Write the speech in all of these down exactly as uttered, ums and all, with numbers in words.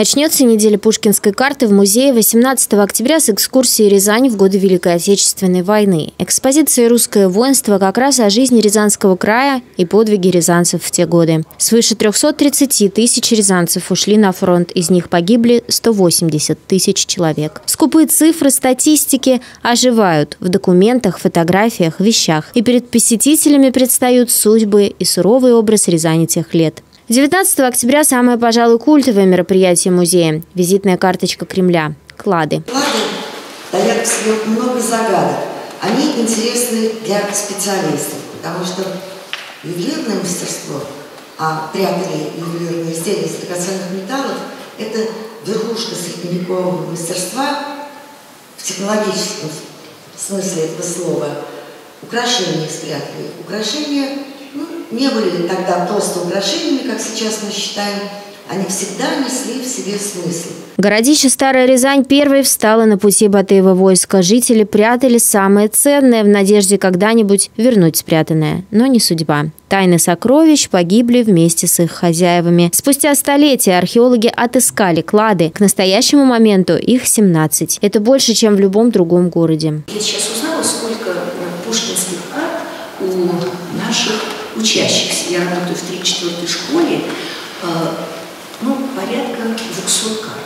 Начнется неделя Пушкинской карты в музее восемнадцатого октября с экскурсии «Рязань в годы Великой Отечественной войны». Экспозиция «Русское воинство» как раз о жизни Рязанского края и подвиге рязанцев в те годы. Свыше трёхсот тридцати тысяч рязанцев ушли на фронт, из них погибли сто восемьдесят тысяч человек. Скупые цифры статистики оживают в документах, фотографиях, вещах. И перед посетителями предстают судьбы и суровый образ Рязани тех лет. девятнадцатого октября самое, пожалуй, культовое мероприятие музея – визитная карточка Кремля – клады. Клады дают много загадок. Они интересны для специалистов, потому что ювелирное мастерство, а прятали ювелирные изделия из драгоценных металлов – это верхушка средневекового мастерства в технологическом смысле этого слова. Украшения спрятали. Украшения ну, не были тогда просто украшениями, как сейчас мы считаем. Они всегда несли в себе смысл. Городище Старая Рязань первой встала на пути Батыева войска. Жители прятали самое ценное в надежде когда-нибудь вернуть спрятанное. Но не судьба. Тайны сокровищ погибли вместе с их хозяевами. Спустя столетия археологи отыскали клады. К настоящему моменту их семнадцать. Это больше, чем в любом другом городе. Я сейчас узнала, сколько пушкинских карт у наших учащихся. Я работаю в тридцать четвёртой школе. Ну, порядка двухсот карт.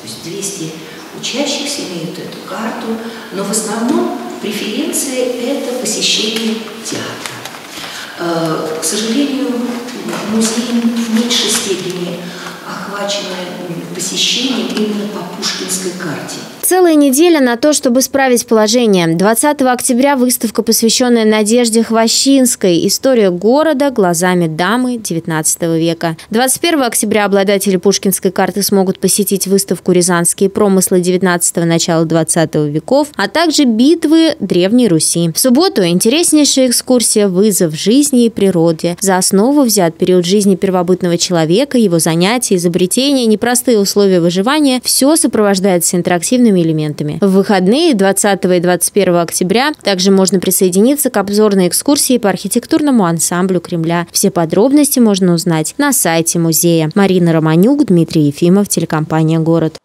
То есть двести учащихся имеют эту карту. Но в основном преференция – это посещение театра. К сожалению, музеи в меньшей степени охвачены посещением именно по Пушкинской карте. Целая неделя на то, чтобы исправить положение. двадцатого октября выставка, посвященная Надежде Хвощинской. История города глазами дамы девятнадцатого века. двадцать первого октября обладатели Пушкинской карты смогут посетить выставку «Рязанские промыслы девятнадцатого – начала двадцатого веков», а также битвы Древней Руси. В субботу интереснейшая экскурсия «Вызов жизни и природе». За основу взят период жизни первобытного человека, его занятия, изобретения, непростые условия выживания. Все сопровождается интерактивными элементами. В выходные двадцатого и двадцать первого октября также можно присоединиться к обзорной экскурсии по архитектурному ансамблю Кремля. Все подробности можно узнать на сайте музея. Марина Романюк, Дмитрий Ефимов, телекомпания «Город».